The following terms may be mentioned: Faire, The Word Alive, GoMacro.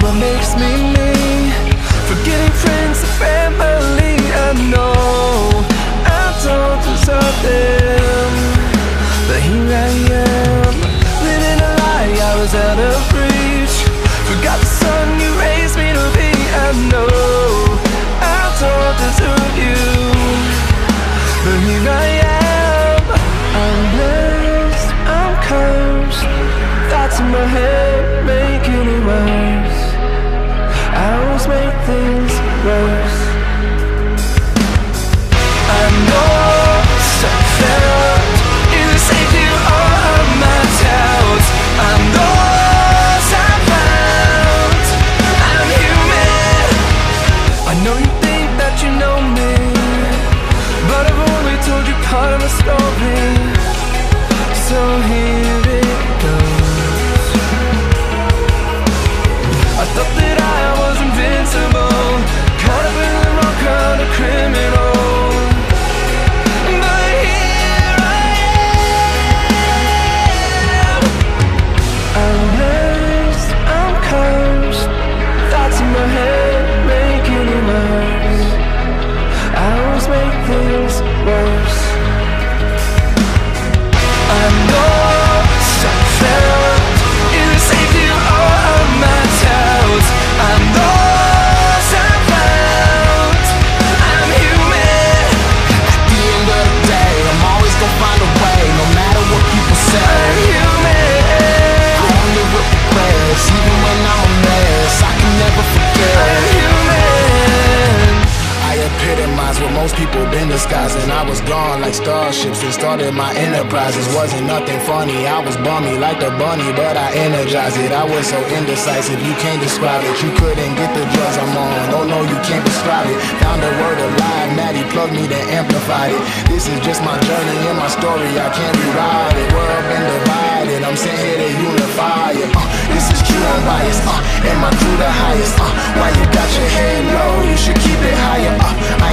What makes me me? Forgetting friends and family. I know I don't deserve them, but here I am, living a lie. I was out of reach, forgot the sun you raised me to be. I know I don't deserve you, but here I am. I'm blessed, I'm cursed. Thoughts in my head making it worse. I always make things worse. I know something either saved you or of my doubts. I'm lost, I'm found, I'm human. I know you think that you know me, but I've only told you part of the story. So here it goes. I thought that I was invincible, caught up in the wrong kind of criminal. But here I am. I'm blessed, I'm cursed. Thoughts in my head making it worse. I always make things worse. I know something either saved you or of my doubts. I'm lost, I'm found, I'm human. At the end of the day, I'm always gonna find a way, no matter what people say. I'm human. I only with the grace, even when I'm a mess, I can never forget. I'm human. I epitomized what most people been disguising. I was gone like starships and started my enterprises. Wasn't nothing funny, I was bummy like the bunny, but I energized it. I was so indecisive, you can't describe it. You couldn't get the drugs I'm on, oh no, you can't describe it. Found the word alive, Maddie plugged me to amplify it. This is just my journey and my story, I can't rewrite it. We're up and divided, I'm sitting here to unify it. This is true, I'm biased, and my crew the highest. Why you got your head low, you should keep it higher.